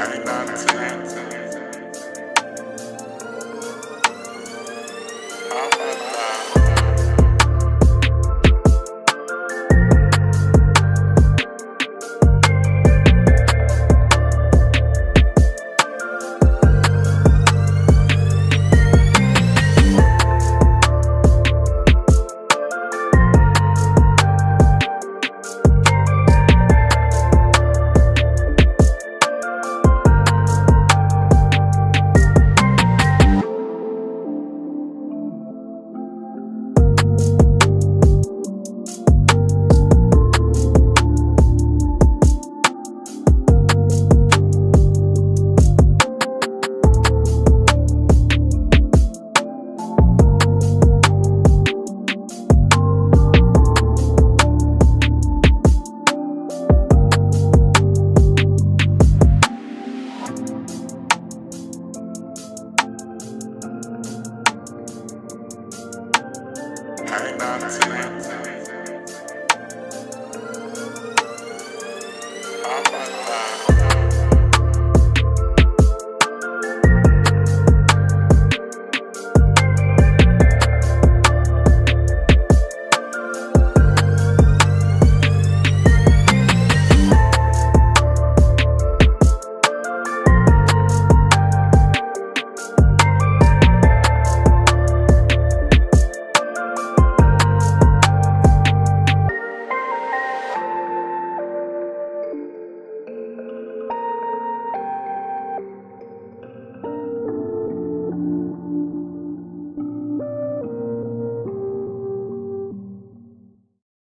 I ain't not